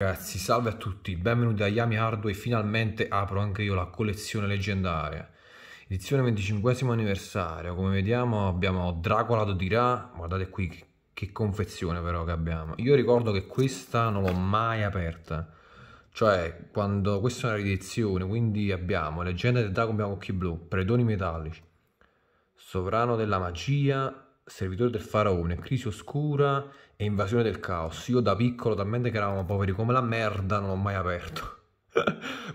Ragazzi, salve a tutti, benvenuti a Yami Hardware e finalmente apro anche io la collezione leggendaria. Edizione 25° anniversario, come vediamo abbiamo Dracula di Ra, guardate qui che confezione però che abbiamo. Io ricordo che questa non l'ho mai aperta, cioè quando questa è una riedizione, quindi abbiamo Leggenda del Dragon, Bianco occhi blu, Predoni metallici, Sovrano della magia, Servitore del faraone, Crisi oscura e Invasione del caos. Io da piccolo, talmente che eravamo poveri come la merda, non l'ho mai aperto.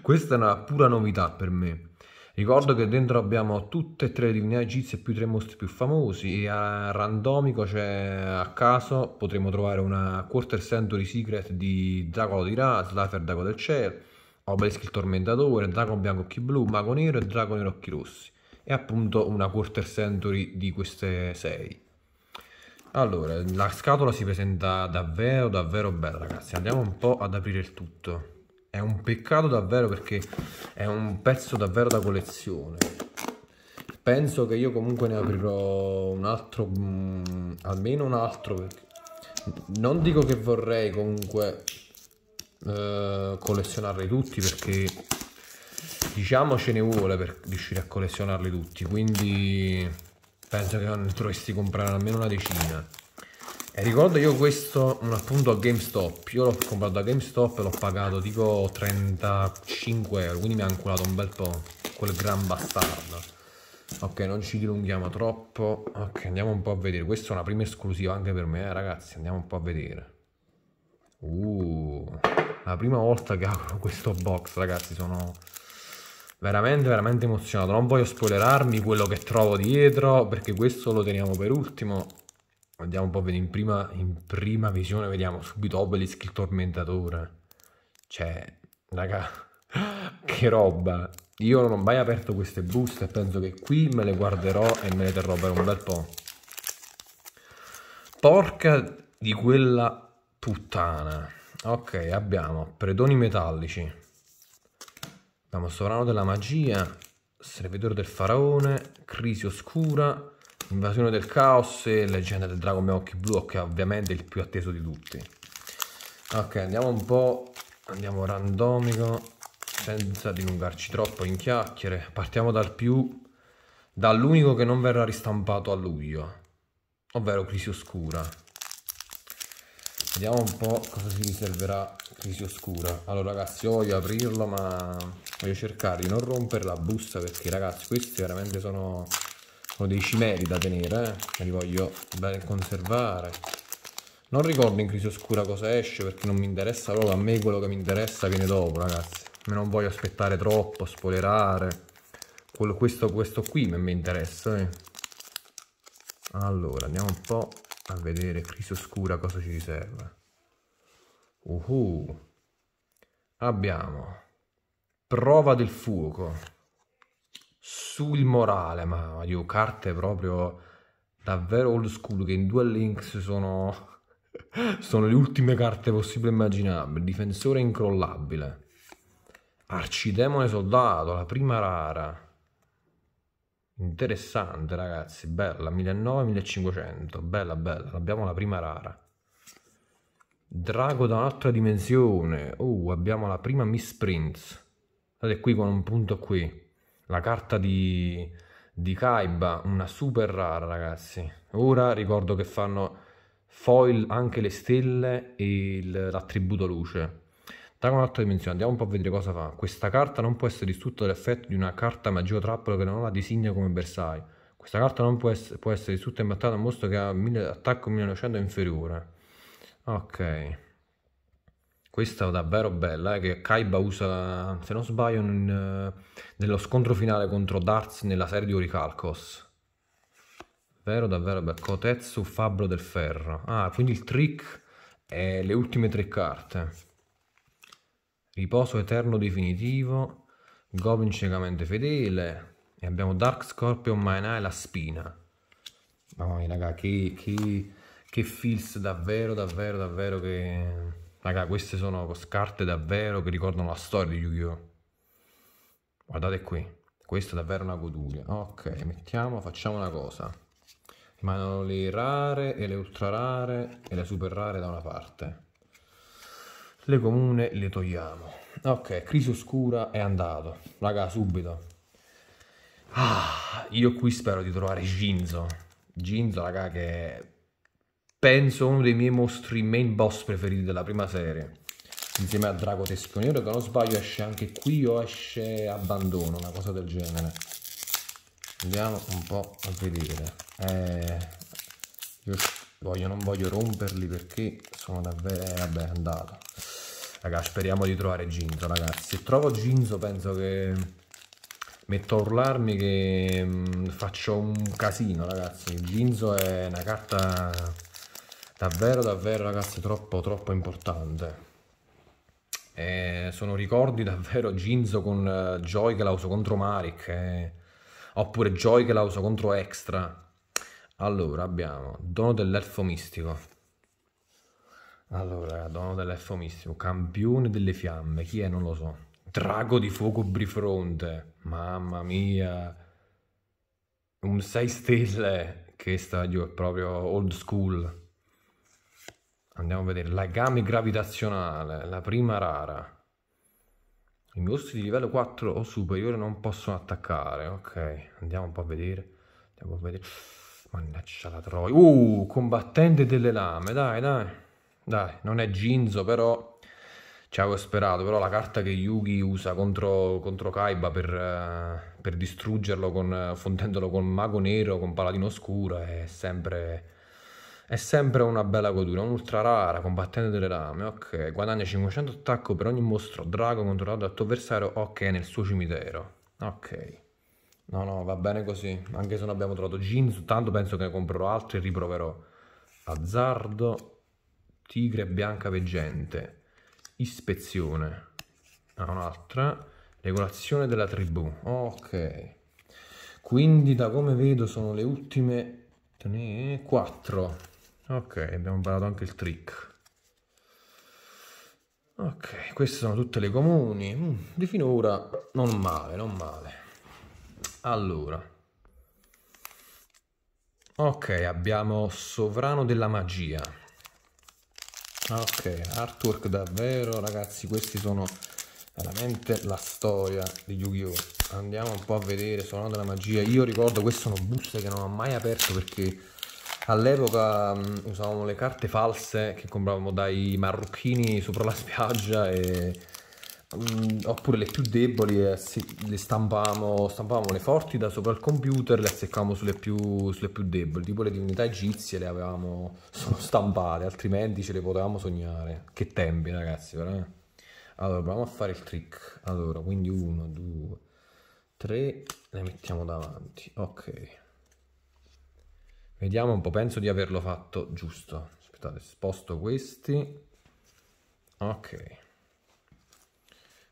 Questa è una pura novità per me. Ricordo che dentro abbiamo tutte e tre le divinità egizie più tre mostri più famosi e a randomico, cioè a caso, potremo trovare una Quarter Century Secret di Drago di Ra, Slifer Drago del Cielo, Obelisk il tormentatore, Drago bianco occhi blu, Mago nero e Drago nero occhi rossi. E appunto una Quarter Century di queste 6. Allora, la scatola si presenta davvero bella, ragazzi. Andiamo un po' ad aprire il tutto. È un peccato davvero perché è un pezzo davvero da collezione. Penso che io comunque ne aprirò un altro, almeno un altro, perché non dico che vorrei comunque collezionarli tutti, perché diciamo ce ne vuole per riuscire a collezionarli tutti, quindi penso che ne dovresti comprare almeno una decina. E ricordo io questo un appunto a GameStop, io l'ho comprato da GameStop e l'ho pagato tipo 35 euro, quindi mi ha anculato un bel po' quel gran bastardo. Ok, non ci dilunghiamo troppo. Ok, andiamo un po' a vedere, questa è una prima esclusiva anche per me, ragazzi, andiamo un po' a vedere. La prima volta che apro questo box, ragazzi, sono veramente emozionato. Non voglio spoilerarmi quello che trovo dietro, perché questo lo teniamo per ultimo. Andiamo un po' a vedere in prima visione, vediamo subito Obelisk il tormentatore. Cioè, raga, che roba. Io non ho mai aperto queste buste e penso che qui me le guarderò e me le terrò per un bel po'. Porca di quella puttana. Ok, abbiamo Predoni metallici, abbiamo Sovrano della magia, Servitore del faraone, Crisi oscura, Invasione del caos e Leggenda del Dragon Bianco Occhi Blu, che è ovviamente il più atteso di tutti. Ok, andiamo un po', andiamo randomico, senza dilungarci troppo in chiacchiere. Partiamo dall'unico che non verrà ristampato a luglio, ovvero Crisi oscura. Vediamo un po' cosa si riserverà Crisi oscura. Allora ragazzi, io voglio aprirlo, ma voglio cercare di non rompere la busta, perché ragazzi questi veramente sono dei cimeli da tenere, eh? Li voglio ben conservare. Non ricordo in Crisi oscura cosa esce, perché non mi interessa proprio. A me quello che mi interessa viene dopo, ragazzi. Non voglio aspettare troppo, spoilerare. Questo qui mi interessa, eh? Allora andiamo un po' a vedere Crisi oscura cosa ci riserva. Abbiamo Prova del fuoco, sul morale, ma io carte proprio davvero old school, che in due links sono le ultime carte possibili e immaginabili. Difensore incrollabile, Arcidemone soldato, la prima rara. Interessante ragazzi, bella, 1900-1500, bella, abbiamo la prima rara. Drago da un'altra dimensione, abbiamo la prima misprint, guardate qui con un punto qui, la carta di Kaiba, una super rara ragazzi. Ora ricordo che fanno foil anche le stelle e l'attributo luce. Drago da un'altra dimensione, andiamo un po' a vedere cosa fa. Questa carta non può essere distrutta dall'effetto di una carta magia o trappola che non la designa come bersaglio. Questa carta non può essere distrutta e imbattata da un mostro che ha attacco 1900 inferiore. Ok, questa è davvero bella, che Kaiba usa, se non sbaglio, nello scontro finale contro Darcy nella serie di Oricalcos. Davvero bella. Kotetsu, fabbro del ferro. Quindi il trick è le ultime tre carte. Riposo eterno definitivo, Goblin ciecamente fedele, e abbiamo Dark Scorpion, Maenai, la spina. Mamma mia raga, che feels davvero che... Raga, queste sono carte davvero che ricordano la storia di Yu-Gi-Oh. Guardate qui, questa è davvero una goduria. Ok, facciamo una cosa. Rimangono le rare e le ultra rare e le super rare da una parte. le comune le togliamo. Ok, Crisi oscura è andato, raga, subito. Ah, io qui spero di trovare Jinzo. Jinzo, raga, che penso uno dei miei mostri main boss preferiti della prima serie, insieme a Drago Teschio Nero, che non sbaglio esce anche qui o esce Abbandono, una cosa del genere. Andiamo un po' a vedere. Io non voglio romperli perché sono davvero... vabbè, è andato. Raga, speriamo di trovare Jinzo, ragazzi. Se trovo Jinzo penso che metto a urlarmi, che faccio un casino, ragazzi. Jinzo è una carta davvero, davvero, ragazzi, troppo, troppo importante. Sono ricordi davvero. Jinzo con Joy Clauso contro Marik, oppure Joy Clauso contro Extra. Allora abbiamo Dono dell'elfo mistico. Allora, Dono dell'elfo mistico, campione delle fiamme, chi è? Non lo so. Drago di fuoco bifronte, mamma mia, un 6 stelle, che stadio è proprio old school. Andiamo a vedere, legame gravitazionale, la prima rara. I mostri di livello 4 o superiore non possono attaccare. Ok, andiamo un po' a vedere. Andiamo a vedere. Mannaggia la troia. Combattente delle lame, dai, dai. Dai, non è Jinzo, però ci avevo sperato. Però la carta che Yugi usa contro Kaiba per distruggerlo, fondendolo con Mago nero, con Paladino oscuro, è sempre... è sempre una bella godura. Un'ultra rara, combattente delle lame. Ok, guadagna 500 attacco per ogni mostro drago controllato dal tuo avversario. Ok, nel suo cimitero. Ok, no, no, va bene così. Anche se non abbiamo trovato Jinzo, tanto penso che ne comprerò altri e riproverò. Azzardo, tigre bianca veggente, ispezione. Ah, un'altra, regolazione della tribù. Ok, quindi da come vedo sono le ultime 4. Ok, abbiamo imparato anche il trick. Ok, queste sono tutte le comuni. Di finora non male, non male. Allora, ok, abbiamo Sovrano della magia. Ok, artwork davvero, ragazzi, questi sono veramente la storia di Yu-Gi-Oh! Andiamo un po' a vedere. Sovrano della magia, io ricordo queste sono buste che non ho mai aperto perché all'epoca usavamo le carte false che compravamo dai marocchini sopra la spiaggia, e oppure le più deboli le stampavamo le forti da sopra il computer, le azzeccavamo sulle più deboli, tipo le divinità egizie le avevamo solo stampate, altrimenti ce le potevamo sognare. Che tempi, ragazzi, però. Allora proviamo a fare il trick. Allora, quindi 1, 2, 3, le mettiamo davanti. Ok, vediamo un po', penso di averlo fatto giusto. Aspettate, sposto questi. Ok,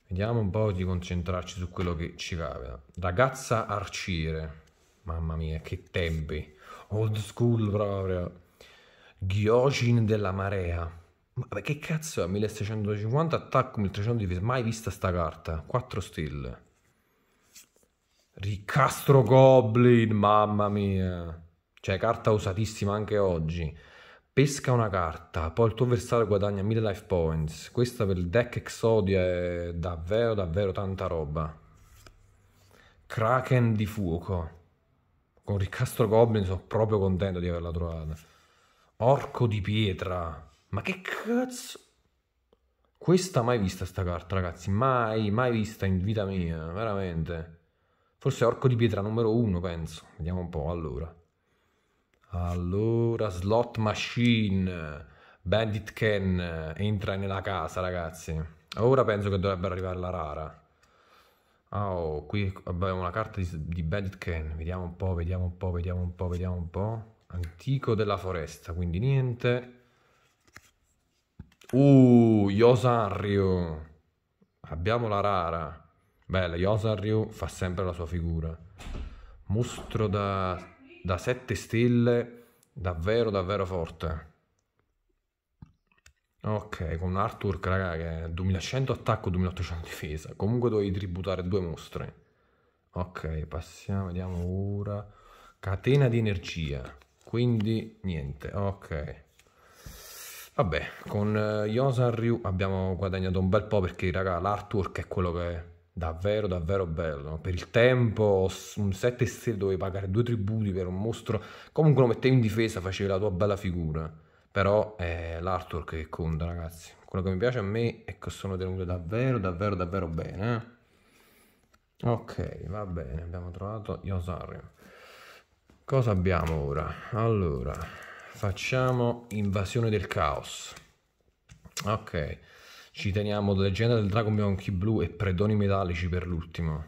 vediamo un po' di concentrarci su quello che ci capita. Ragazza arciere, mamma mia, che tempi, old school proprio. Gyojin della marea. Ma che cazzo è? 1650 attacco, 1300 difesa, mai vista sta carta. 4 stelle. Ricastro Goblin, mamma mia, cioè carta usatissima anche oggi. Pesca una carta, poi il tuo avversario guadagna 1000 life points. Questa per il deck Exodia è davvero davvero tanta roba. Kraken di fuoco, con Ricastro Goblin sono proprio contento di averla trovata. Orco di pietra, ma che cazzo? Questa mai vista sta carta, ragazzi, mai vista in vita mia, veramente. Forse Orco di Pietra numero 1, penso. Vediamo un po', allora. Allora, Slot Machine. Bandit Ken entra nella casa, ragazzi. Ora penso che dovrebbe arrivare la rara. Oh, qui abbiamo una carta di Bandit Ken. Vediamo un po', vediamo un po', vediamo un po', vediamo un po'. Antico della foresta, quindi niente. Yosario. Abbiamo la rara. Bella, Yosario fa sempre la sua figura. Mostro da 7 stelle, davvero davvero forte. Ok, con un artwork, raga, che è 2100 attacco, 2800 difesa. Comunque dovevi tributare 2 mostri. Ok, passiamo, vediamo ora. Catena di energia, quindi niente, ok. Vabbè, con Yosario abbiamo guadagnato un bel po', perché raga, l'artwork è quello che è davvero davvero bello. Per il tempo un 7 stelle dovevi pagare 2 tributi per un mostro, comunque lo mettevi in difesa, facevi la tua bella figura. Però è l'artwork che conta, ragazzi. Quello che mi piace a me è che sono tenute davvero davvero davvero bene. Ok, va bene, abbiamo trovato Yosario. Cosa abbiamo ora? Allora, facciamo Invasione del caos. Ok, ci teniamo Leggenda del Dragon, Bianco occhi blu e Predoni metallici per l'ultimo.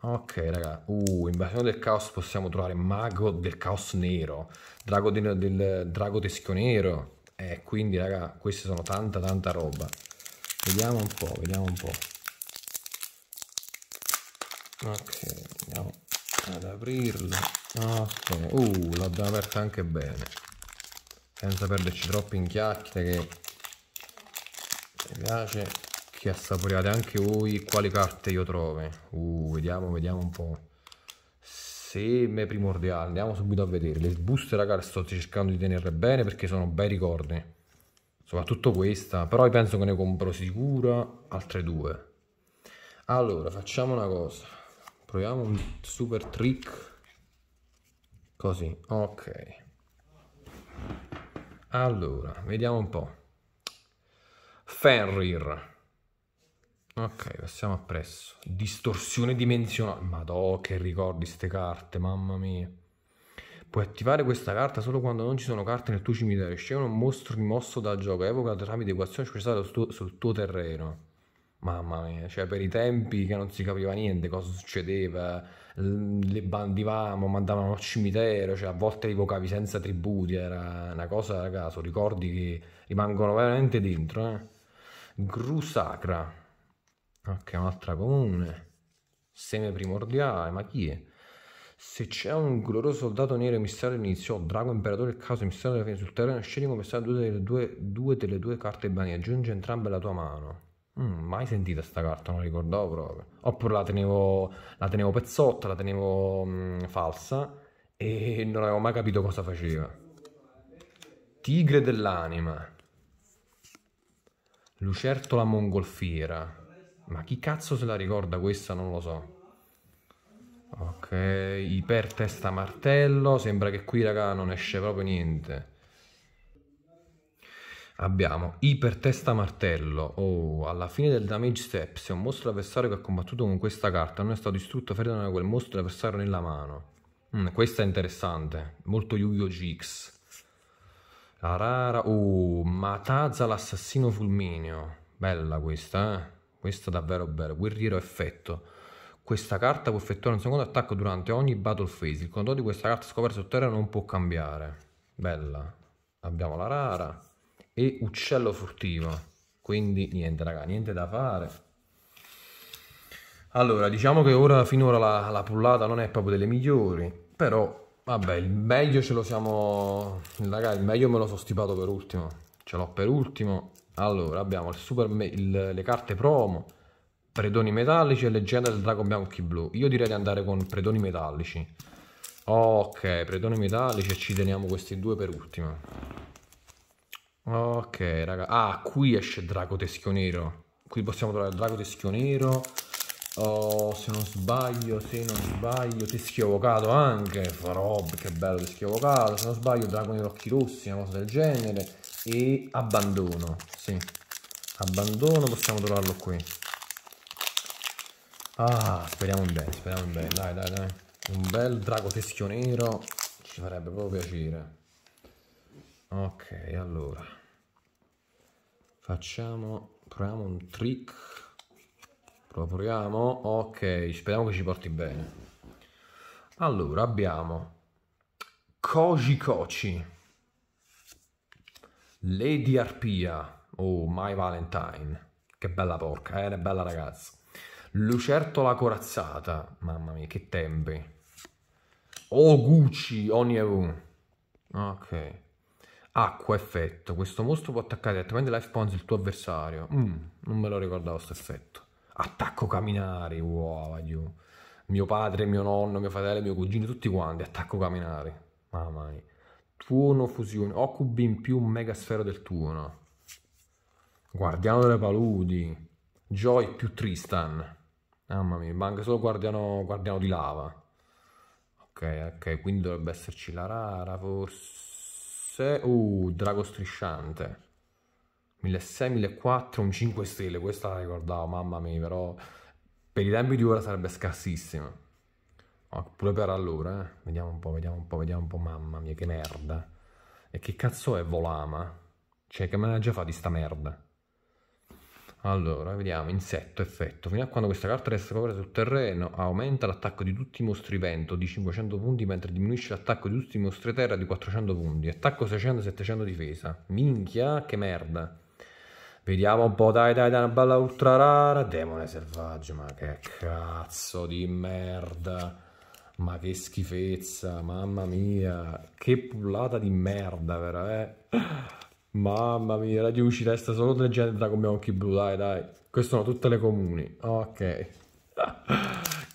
Ok, raga, Invasione del caos possiamo trovare Mago del caos nero, Drago del Drago Teschio Nero. Quindi, raga, queste sono tanta roba. Vediamo un po', Ok, andiamo ad aprirla. Ok, l'abbiamo aperta anche bene, senza perderci troppo in chiacchiere, che mi piace che assaporiate anche voi quali carte io trovo. Vediamo un po'. Seme primordiale, andiamo subito a vedere. Le buste, raga, le sto cercando di tenerle bene perché sono bei ricordi, soprattutto questa. Però io penso che ne compro sicura altre 2. Allora, facciamo una cosa. Proviamo un super trick così. Ok, allora vediamo un po'. Fenrir, ok, passiamo appresso. Distorsione dimensionale, madò che ricordi ste carte, mamma mia. Puoi attivare questa carta solo quando non ci sono carte nel tuo cimitero. Scegli un mostro rimosso dal gioco, evoca tramite equazione speciale sul tuo terreno. Mamma mia, cioè per i tempi che non si capiva niente cosa succedeva, le bandivamo, mandavamo al cimitero, cioè a volte li evocavi senza tributi, era una cosa, raga, sono ricordi che rimangono veramente dentro, Gru sacra, ok, un'altra comune. Seme primordiale, ma chi è? Se c'è un glorioso soldato nero mistero all'inizio, Drago imperatore del caso mistero alla fine sul terreno, scegli come stanno due delle due carte bani, aggiungi entrambe alla tua mano. Mai sentita sta carta, non la ricordavo proprio. Oppure la tenevo pezzotta, la tenevo falsa e non avevo mai capito cosa faceva. Tigre dell'anima, lucertola mongolfiera, ma chi cazzo se la ricorda questa, non lo so. Ok, Ipertesta martello, sembra che qui, raga, non esce proprio niente. Abbiamo Ipertesta martello. Alla fine del damage step, se un mostro avversario che ha combattuto con questa carta non è stato distrutto, ferma quel mostro avversario nella mano. Questa è interessante, molto Yu-Gi-Oh GX. La rara, Mataza l'assassino fulmineo. Bella questa, questa è davvero bella. Guerriero effetto. Questa carta può effettuare un secondo attacco durante ogni battle phase. Il controllo di questa carta scoperta sul terreno non può cambiare. Bella. Abbiamo la rara e uccello furtivo, quindi niente, raga, niente da fare. Allora, diciamo che ora finora la pullata non è proprio delle migliori, però vabbè, il meglio ce lo siamo, raga, il meglio me lo sono stipato per ultimo, ce l'ho per ultimo. Allora abbiamo le carte promo, Predoni metallici e Leggenda del Dragon bianco occhi blu. Io direi di andare con Predoni metallici. Ok, Predoni metallici, e ci teniamo questi 2 per ultimo. Ok, raga, qui esce Drago Teschio Nero. Qui possiamo trovare Drago Teschio Nero. Se non sbaglio, Teschio Avvocato anche. Rob, che bello Teschio Avvocato. Se non sbaglio, Drago nero occhi rossi, una cosa del genere. E Abbandono, sì. Abbandono possiamo trovarlo qui. Speriamo in bene, dai. Un bel Drago Teschio Nero ci farebbe proprio piacere. Ok, allora proviamo un trick. Proviamo. Ok, speriamo che ci porti bene. Allora abbiamo Koji, Lady Arpia, My Valentine. Che bella porca, è bella, ragazza. Lucertola corazzata, mamma mia, che tempi. Gucci, Onyevu. Ok. Acqua effetto, questo mostro può attaccare direttamente life points il tuo avversario. Non me lo ricordavo questo effetto. Attacco camminare, mio padre, mio nonno, mio fratello, mio cugino, tutti quanti, attacco camminare. Mamma mia. Tuono fusione. Occubi in più un megasfera del tuono. Guardiano delle paludi. Joy più Tristan. Mamma mia, manca solo guardiano di lava. Ok, quindi dovrebbe esserci la rara forse. Drago strisciante. 1600, 1400, un 5 stelle. Questa la ricordavo, mamma mia, però per i tempi di ora sarebbe scarsissima. Pure per allora, eh. Vediamo un po'. Mamma mia, che merda. E che cazzo è Volama? Cioè, che me ne ha già fatto di sta merda? Allora, vediamo, insetto, effetto. Fino a quando questa carta resta coperta sul terreno, aumenta l'attacco di tutti i mostri vento di 500 punti, mentre diminuisce l'attacco di tutti i mostri terra di 400 punti. Attacco 600-700 difesa. Minchia, che merda. Vediamo un po', dai, una bella ultra rara. Demone selvaggio, ma che cazzo di merda. Ma che schifezza, mamma mia. Che pullata di merda, vero, eh? Mamma mia, la Yugi resta solo Leggenda del Dragon, Bianco occhi blu, dai. Queste sono tutte le comuni. Ok.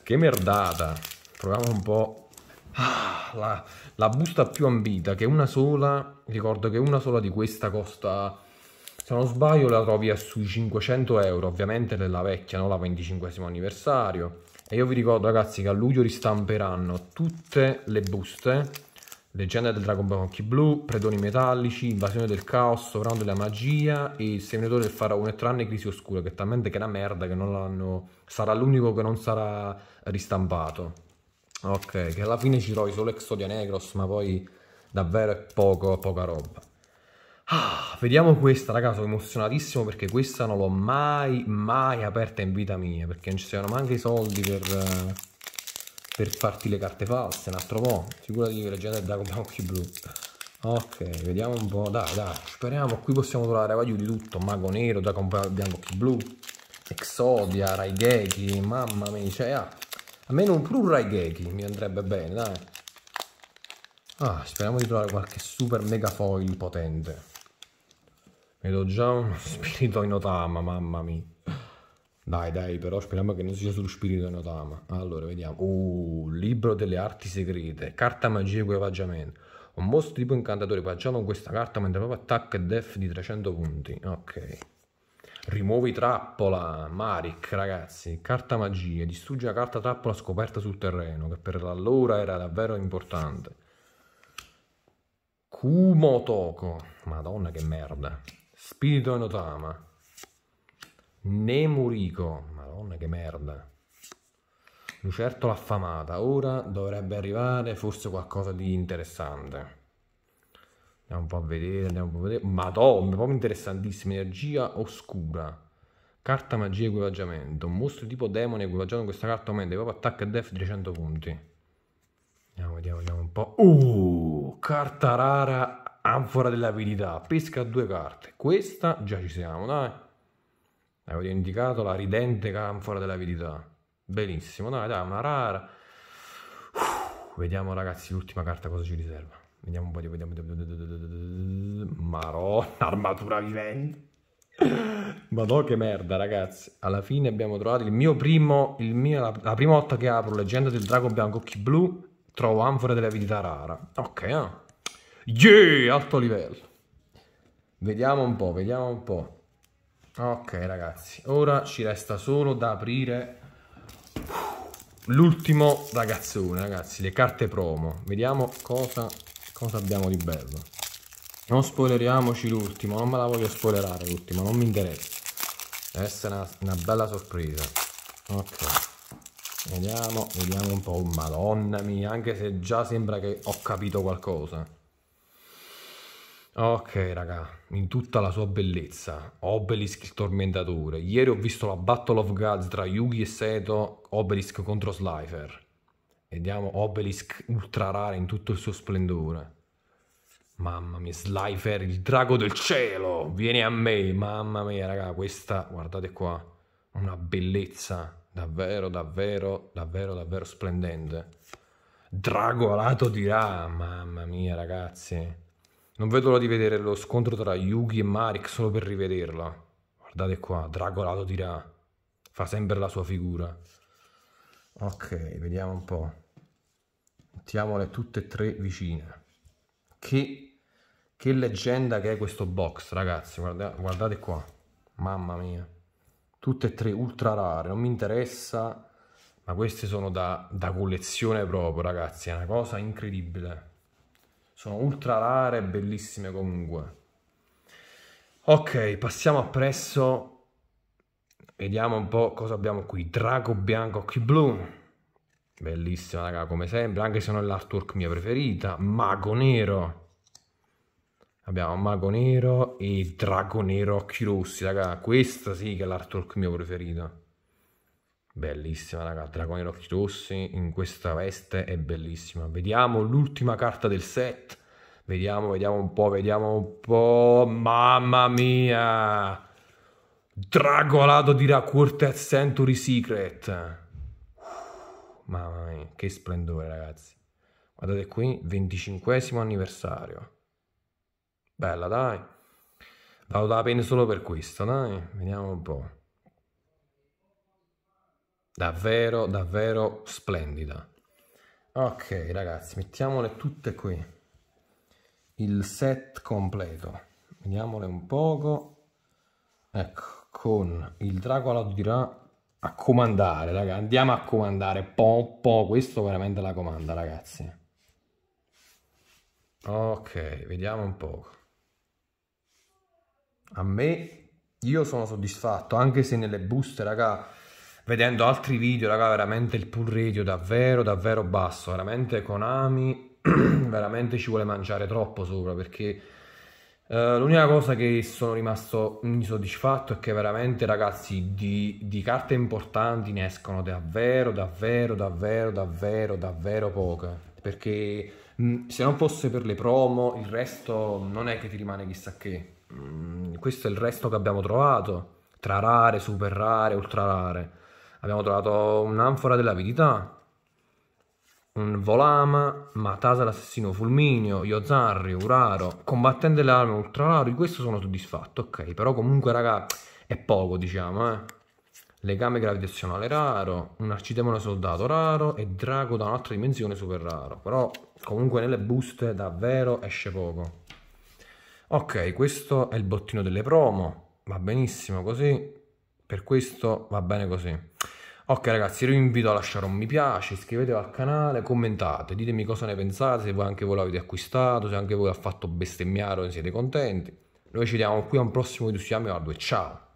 Che merdata. Proviamo un po'. La busta più ambita, che è una sola. Ricordo che una sola di questa costa, se non sbaglio, la trovi sui 500 euro. Ovviamente della vecchia, no? La 25esimo anniversario. E io vi ricordo, ragazzi, che a luglio ristamperanno tutte le buste. Leggenda del Dragon, Bianco occhi blu, Predoni metallici, Invasione del caos, Sovrano della magia e il Servitore del faraone, tranne Crisi oscura, che talmente che è una merda che non l'hanno. Sarà l'unico che non sarà ristampato. Ok, che alla fine ci trovi solo Exodia Negros, ma poi davvero è poca roba. Vediamo questa, ragazzi, sono emozionatissimo perché questa non l'ho mai aperta in vita mia, perché non ci saranno neanche i soldi per farti le carte false, un altro po'. Sicura di Leggenda del Dragon, Bianco occhi blu. Ok, vediamo un po', dai, speriamo, qui possiamo trovare Vagli di tutto, Mago nero, Dragon bianco occhi blu, Exodia, Raigeki, mamma mia, cioè, almeno un pure Raigeki mi andrebbe bene, dai. Speriamo di trovare qualche super mega foil potente. Vedo già uno spirito in Otama, mamma mia. Dai, però speriamo che non sia sullo spirito di Notama. Allora, vediamo. Libro delle arti segrete. Carta magia e equipaggiamento. Un mostro tipo incantatore equipaggiato con questa carta mentre proprio attacca e def di 300 punti. Ok. Rimuovi trappola. Marik, ragazzi. Carta magia. Distrugge la carta trappola scoperta sul terreno, che per allora era davvero importante. Kumotoko. Madonna, che merda. Spirito di Notama. Nemurico, madonna che merda. Lucertola affamata. Ora dovrebbe arrivare forse qualcosa di interessante. Andiamo un po' a vedere. Madonna, proprio interessantissima. Energia oscura. Carta magia e equipaggiamento. Un mostro tipo demone equipaggiato con questa carta aumenta proprio attacca e def 300 punti. Vediamo un po'. Carta rara, anfora dell'abilità. Pesca due carte. Questa già ci siamo, dai. Avevo indicato la ridente canfora dell'avidità. Benissimo, dai, una rara. Vediamo, ragazzi, l'ultima carta cosa ci riserva. Vediamo un po' di... Marò, armatura vivente. Madò che merda, ragazzi. Alla fine abbiamo trovato la prima volta che apro Leggenda del Drago bianco occhi blu, trovo anfora dell'avidità rara. Ok, yeah, alto livello. Vediamo un po'. Ok, ragazzi, ora ci resta solo da aprire l'ultimo ragazzone, ragazzi, le carte promo. Vediamo cosa abbiamo di bello. Non spoileriamoci l'ultimo, non me la voglio spoilerare l'ultimo, non mi interessa. Deve essere una bella sorpresa. Ok, vediamo un po'. Madonna mia, anche se già sembra che ho capito qualcosa. Ok, raga, in tutta la sua bellezza, Obelisk il tormentatore. Ieri ho visto la Battle of Gods tra Yugi e Seto, Obelisk contro Slifer. Vediamo Obelisk ultra rara in tutto il suo splendore. Mamma mia, Slifer, il drago del cielo, vieni a me, mamma mia, raga, questa, guardate qua, una bellezza davvero splendente. Drago alato di Ra, mamma mia, ragazzi. Non vedo l'ora di vedere lo scontro tra Yugi e Marik solo per rivederla. Guardate qua, Dracula di Ra. Fa sempre la sua figura. Ok, vediamo un po'. Mettiamole tutte e tre vicine. Che leggenda che è questo box, ragazzi. Guardate qua, mamma mia. Tutte e tre ultra rare, non mi interessa, ma queste sono da collezione proprio, ragazzi. È una cosa incredibile. Sono ultra rare, bellissime comunque. Ok, passiamo appresso. Vediamo un po' cosa abbiamo qui. Drago bianco occhi blu. Bellissima, raga, come sempre. Anche se non è l'artwork mia preferita. Mago nero. Abbiamo Mago nero e Drago nero occhi rossi, raga. Questa sì che è l'artwork mio preferito. Bellissima, raga. Drago nero occhi rossi in questa veste è bellissima. Vediamo l'ultima carta del set. Vediamo un po'. Mamma mia! Dracula di Ra, Quartet Century Secret. Mamma mia, che splendore, ragazzi. Guardate qui, 25° anniversario. Bella, dai. Vado dalla penna solo per questo, dai. Vediamo un po'. Davvero, davvero splendida. Ok, ragazzi, mettiamole tutte qui. Il set completo. Vediamole un poco. Ecco. Con il Dracula di Ra a comandare, raga, andiamo a comandare. Questo veramente la comanda, ragazzi. Ok, vediamo un po'. Io sono soddisfatto, anche se nelle buste, raga, vedendo altri video, raga, veramente il pull ratio davvero, davvero basso. Veramente Konami, veramente ci vuole mangiare troppo sopra, perché... l'unica cosa che sono rimasto insoddisfatto è che veramente, ragazzi, di carte importanti ne escono davvero poche, perché se non fosse per le promo il resto non è che ti rimane chissà che. Questo è il resto che abbiamo trovato, tra rare, super rare, ultra rare. Abbiamo trovato un'anfora dell'avidità, un Volama, Mataza l'assassino fulmineo, Yosario, Uraro, combattente delle armi ultra raro. Di questo sono soddisfatto, ok, però comunque, raga, è poco, diciamo, Legame gravitazionale raro, un arcidemone soldato raro e Drago da un'altra dimensione super raro, però comunque nelle buste davvero esce poco. Ok, questo è il bottino delle promo, va benissimo così, per questo va bene così. Ok, ragazzi, io vi invito a lasciare un mi piace, iscrivetevi al canale, commentate, ditemi cosa ne pensate, se voi anche voi l'avete acquistato, se anche voi ha fatto bestemmiare o ne siete contenti. Noi ci vediamo qui a un prossimo video su Yami Hardware, ciao!